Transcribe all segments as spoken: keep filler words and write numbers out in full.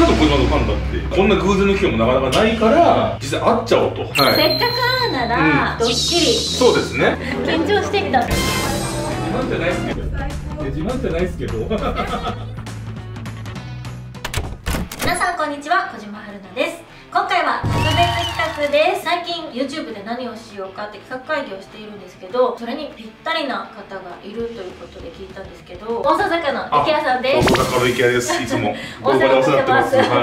カと小島のファンだってこんな偶然の機会もなかなかないから実際会っちゃおうと、はい、せっかく会うなら、うん、ドッキリ。そうですね、緊張してきた。自慢じゃないっすけど自慢じゃないっすけど皆さんこんにちは、小島春菜です。今回は特別企画です。最近 YouTube で何をしようかって企画会議をしているんですけど、それにぴったりな方がいるということで聞いたんですけど、大阪の池谷さんです。大阪の池谷です。いつも大阪でお世話になってます。ありがとう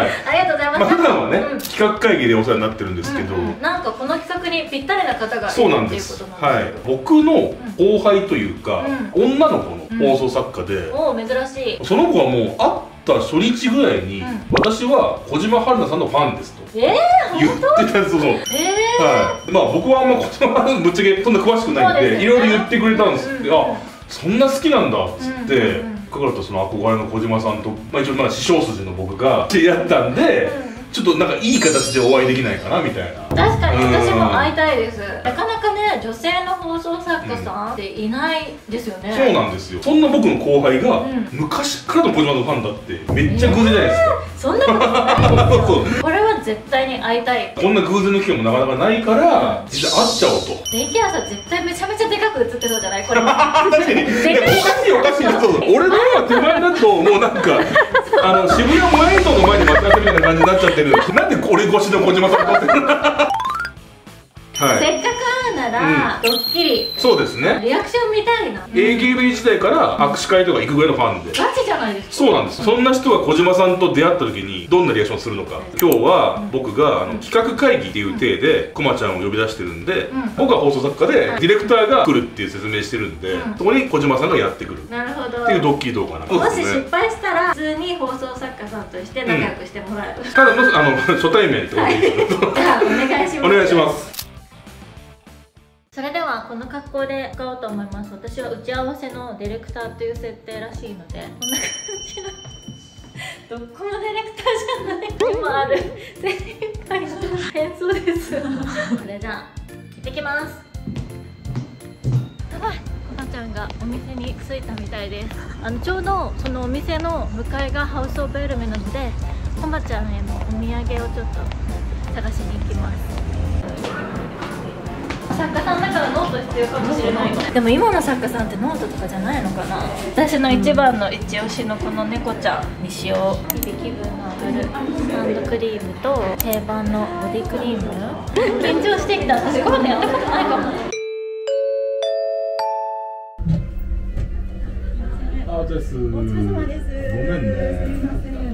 ございます。普段はね、うん、企画会議でお世話になってるんですけど、うんうん、なんかこの企画にぴったりな方がいるっていうことなんです。はい、僕の後輩というか、うん、女の子の放送作家で、うんうん、おー珍しい。その子はもうあっ初日ぐらいに、私は小島春菜さんのファンですと言ってたんですよ。まあ僕はあんま小島春菜ぶっちゃけそんな詳しくないんでいろいろ言ってくれたんですって、あ、そんな好きなんだっつってかかると、その憧れの小島さんと一応まあ師匠筋の僕が知り合ったんで、ちょっとなんかいい形でお会いできないかなみたいな。確かに私も会いたいです。なかなかね、女性の放送作家さんっていないですよね。そうなんですよ。そんな僕の後輩が昔からの小島のファンだってめっちゃ偶然じゃないですか。そんなことないですよ。これは絶対に会いたい。こんな偶然の機会もなかなかないから実際会っちゃおうと。で池谷さん絶対めちゃめちゃでかく映ってそうじゃないこれ。確かにおかしいおかしい。俺の方が手前だともうなんかあの渋谷モエントの前に待ち合わせみたいな感じになっちゃってる。なんで俺越しの小島さん撮ってるの。はい、せっかく会うなら、うん、ドッキリ。そうですね、リアクション見たいな。 エーケービー 時代から握手会とか行くぐらいのファンで。ガチじゃないですか。そうなんです。そんな人が小島さんと出会った時にどんなリアクションするのか、今日は僕があの企画会議っていう体でくまちゃんを呼び出してるんで、僕は放送作家でディレクターが来るっていう説明してるんで、そこに小島さんがやってくるっていうドッキリ動画なんです。もし失敗したら普通に放送作家さんとして仲良くしてもらえる。ただのあの初対面ってことにすると。じゃあお願いします。お願いします。それではこの格好で使おうと思います。私は打ち合わせのディレクターという設定らしいので、こんな感じのどこもディレクターじゃないでもある精一杯の変装ですそれじゃあ行ってきます。やばい、まちゃんがお店に着いたみたいです。あのちょうどそのお店の向かいがハウス・オブ・エルメなので、こまちゃんへのお土産をちょっと探しに行きます。作家さんだからノート必要かもしれない。でも今の作家さんってノートとかじゃないのかな。私の一番の一押しのこの猫ちゃんにしよう。日々気分のブルサンドクリームと定番のボディクリーム緊張してきた。私こんなのやったことないかも。あーです。お疲れ様です。ごめん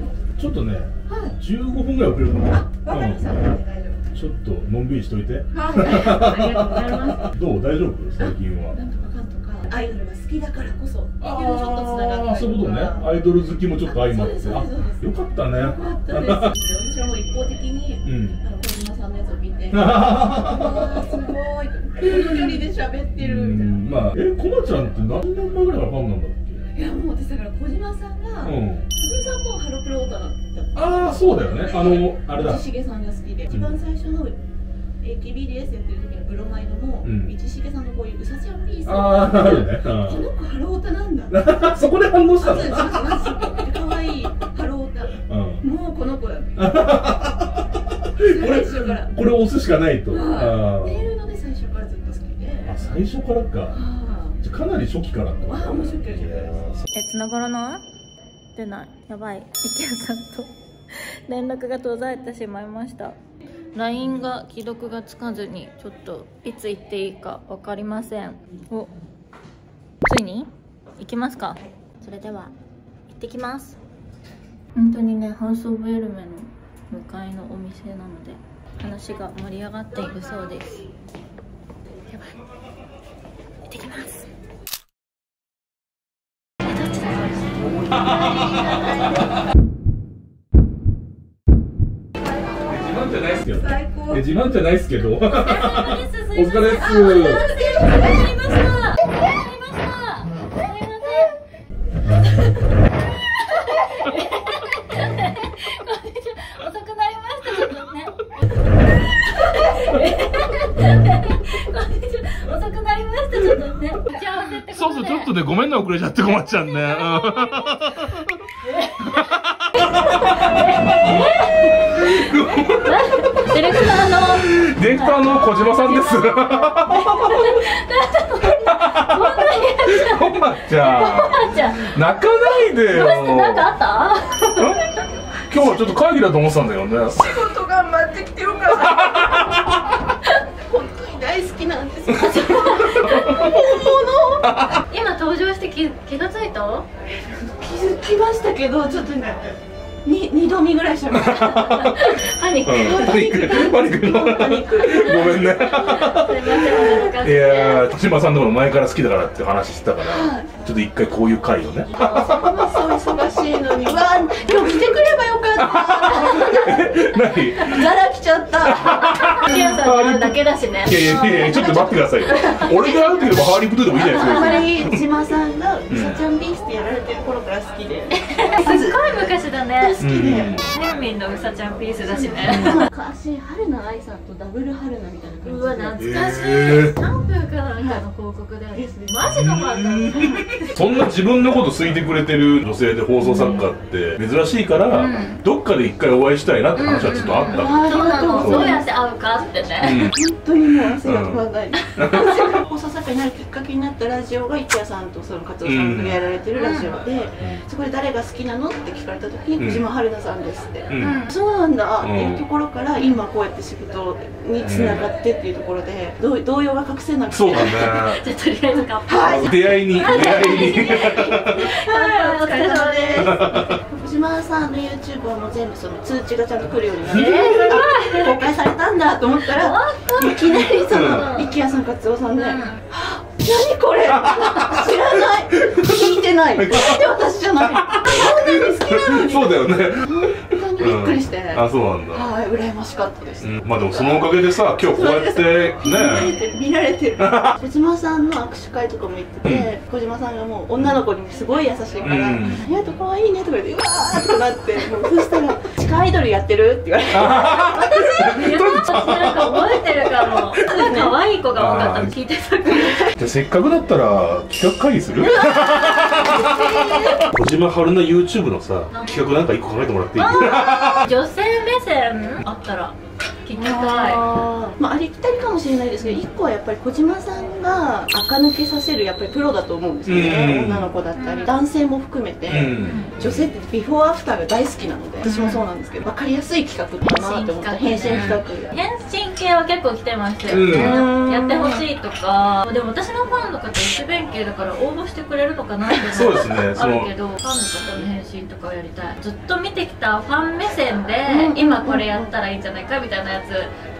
ね、ちょっとねじゅうごふんぐらい遅れるかな。わかりました、大丈夫。ちょっとのんびりしといて。はい、ありがとうございます。どう、大丈夫？最近は。なんとかかんとか、アイドルが好きだからこそ。ああ、ちょっと繋がって。そういうことね。アイドル好きもちょっと相まって。あ、よかったね。よかったです。私はもう一方的に、あの小島さんのやつを見て。ああ、すごい。この距離で喋ってるみたいな。まあ、え、こまちゃんって何年前ぐらいからファンなんだっけ？いや、もう私だから小島さんが、小島さんもハロプロオタだった。ああ、そうだよね。あのあれだ。道重さんが好きで、一番最初の エーケービー やってる時のブロマイドも道重さんのこういううさちゃんピース。ああ、なるね。この子ハロオタなんだ。そこで反応したの。そうそうそう。可愛いハロオタ。もうこの子だ。最初から。これを押すしかないと。っていうので最初からずっと好きで。あ、最初からか。じゃかなり初期から。ああ、もう初期から。え、つながらない？出ない。やばい。池谷さんと。連絡が途絶えてしまいました。 ライン が既読がつかずにちょっといつ行っていいか分かりません。お、ついに行きますか。それでは行ってきます。本当にね、ハウス・オブ・エルメの向かいのお店なので話が盛り上がっているそうです。やばい、行ってきます。え、どっちだろう最高。自慢じゃないですけど。お疲れっす。あ、わかりました。わかりました。ごめんなさい。遅くなりました。ちょっとね。遅くなりました。ちょっとね。打ち合わせってことで。そうそう、ちょっとね、ごめんね、遅れちゃって困っちゃうね。ディレクターのディレクターの小島さんです。ほまちゃん、泣かないでよ。なんかあった？今日はちょっと会議だと思ってたんだよね。仕事頑張ってきてよかった。本当に大好きなんです。本物。今登場して気気がついた？気づきましたけど、ちょっとね。に二度見ぐらいしちゃいました。パニック、パニック、パニック、パニック。ごめんね。いや、小島さんのこと前から好きだからって話してたから、ちょっと一回こういう会をね。そう忙しいのに、わあ、今日来てくればよかった。何？ザラ来ちゃった。キヨさんのだけだしね。いやいやいや、ちょっと待ってくださいよ。俺が会うというのもハーリブドゥでもいいじゃないですか。小島さんがサチャンビースってやられてる頃から好きで。すごい昔だね。好きで、ねゆみんのうさちゃんピースだしね。昔春菜愛さんとダブル春菜みたいな感じ。うわ懐かしい。何分かなんかの広告で。マジのファンだ。そんな自分のこと好いてくれてる女性で放送作家って珍しいから、どっかで一回お会いしたいなって話はちょっとあった。そうなの。どうやって会うかってね。本当にもう汗が止まらない。放送作家になるきっかけになったラジオが一夜さんとそのカツオさんがやられてるラジオで、そこで誰が好きなのって聞かれた時に。小島春菜さんですって、うん、そうなんだっていうところから今こうやって仕事につながってっていうところで動揺が隠せなくて、そうだねじゃあとりあえず乾杯、出会いに出会いにはいお疲れ様です。小島さんの YouTube はもう全部その通知がちゃんと来るようになって、えー、公開されたんだと思ったらいきなりその力也さん勝夫さんで、ね、うん何これ知らない聞いてないなんで私じゃないそんなに好きなのにそうだよね本当にびっくりして、うん、あそうなんだはい羨ましかったです、うん、まあでもそのおかげでさ今日こうやってね見られてる小島さんの握手会とかも行ってて、うん、小島さんがもう女の子にもすごい優しいから「うん、ありがとうかわいいね」とか言って「うわー」とかなってそしたら「地下アイドルやってる?」って言われて私覚えてるかも可愛い子が多かったの聞いてたからじゃあせっかくだったら企画会議する小島春菜 YouTube のさ企画なんか一個考えてもらっていい女性目線あったら聞きたい。まあありきたりかもしれないですけど一個はやっぱり小島さんが垢抜けさせるやっぱりプロだと思うんですよね、うん、女の子だったり、うん、男性も含めて、うん、女性ってビフォーアフターが大好きなので、うん、私もそうなんですけど分かりやすい企画だなって思った変身企画、うん、変身系は結構来てますよね、うん、やってほしいとかでも私のファンの方一弁慶だから応募してくれるのかなってそうですねあるけどファンの方の変身とかやりたいずっと見てきたファン目線で、うん、今これやったらいいんじゃないかみたいなやつ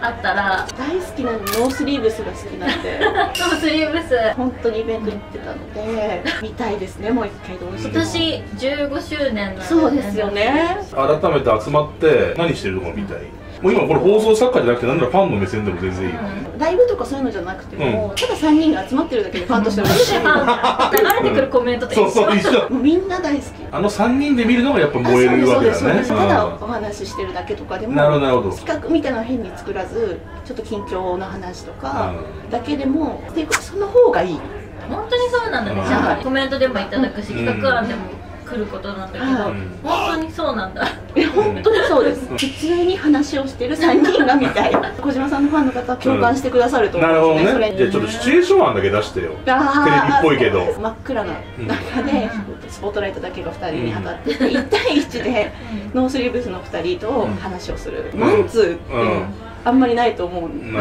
あったら大好きなのノースリーブスが好きなんでノースリーブス本当にイベント行ってたので見たいですねもう一回どうしても今年じゅうごしゅうねんなんで、ね、そうですよね改めて集まって何してるのかみたいもう今これ放送作家じゃなくて何ならファンの目線でも全然いい、うん、ライブとかそういうのじゃなくても、うん、たださんにんが集まってるだけでファンとしても嬉しい流れてくるコメントと一緒、うん、そうそう一緒みんな大好きあのさんにんで見るのがやっぱ燃えるわけだねただお話ししてるだけとかでも企画みたいなの変に作らずちょっと近況の話とかだけでも、うん、っていうかその方がいい本当にそうなんだね、うん、じゃあコメントでもいただくし、うん、企画案でも来ることなんだけど、うん、本当にそうなんだ本当にそうです普通に話をしてるさんにんがみたいな小島さんのファンの方は共感してくださると思うんですね。なるほどね。じゃあちょっとシチュエーション案だけ出してよテレビっぽいけど真っ暗な中でスポットライトだけがふたりに当たっていちたいいちでノースリーブスのふたりと話をするマンツーってあんまりないと思うんですよち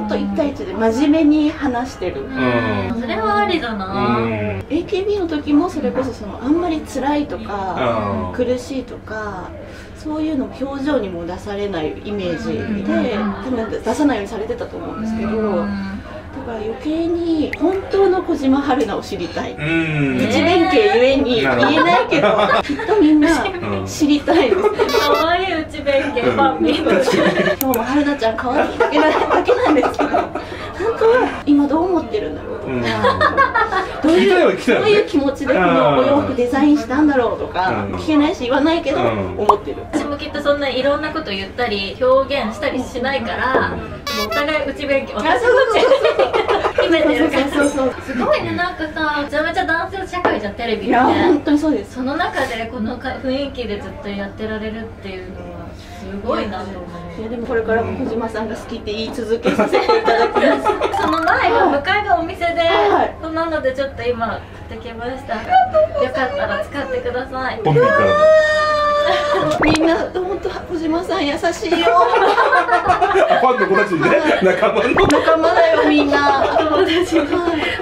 ゃんといちたいいちで真面目に話してるそれはありだな エーケービー の時もそれこそそのあんまり辛いとか苦しいとかそういうの表情にも出されないイメージで多分出さないようにされてたと思うんですけどだから余計に本当の小島春菜を知りたい一弁慶ゆえに言えないけどきっとみんな知りたいですかわいい内弁慶ファンみんな今日も春菜ちゃんかわいいだけなんですけど本当は今どう思ってるんだろうとか。どういう気持ちでこのお洋服デザインしたんだろうとか聞けないし言わないけど思ってる私もきっとそんないろんなこと言ったり表現したりしないからお互い内弁慶私の内弁慶詰めてる感じ。すごいね、なんかさ、めちゃめちゃ男性社会じゃん、テレビって。いや本当にそうです。その中でこの雰囲気でずっとやってられるっていうのはすごいなと思う。いやでもこれからも小島さんが好きって言い続けさせていただきます。その前が向かいがお店で、なのでちょっと今買ってきました。よかったら使ってください。みんな本当小島さん優しいよ。ファンの子たちにね、仲間の仲間だよみんな。友達に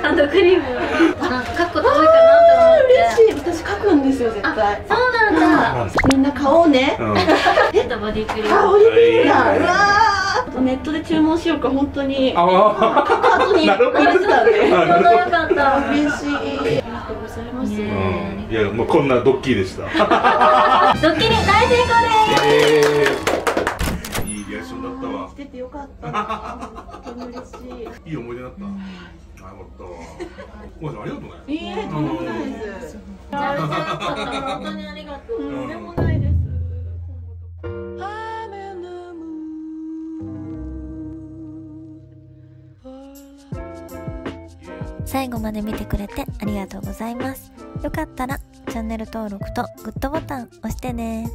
あのクリームなんか書くこと多いかなと思って。嬉しい。私書くんですよ絶対。そうなんだ。みんな買おうね。えっとボディクリーム。あボディクリームだ。うわー。ネットで注文しようか本当に。書く後に。なるほど。なるほど。嬉しい。ありがとうございます。いやもうこんなドッキリでした。ドッキリ大成功です。いいリアクションだったわ。しててよかった。本当に嬉しい。いい思い出だった。あよかったわ。おばちゃんありがとうね。いいえとんでもないです。めちゃめちゃ本当にありがとう。とんでもないです。最後まで見てくれてありがとうございます。よかったらチャンネル登録とグッドボタン押してね。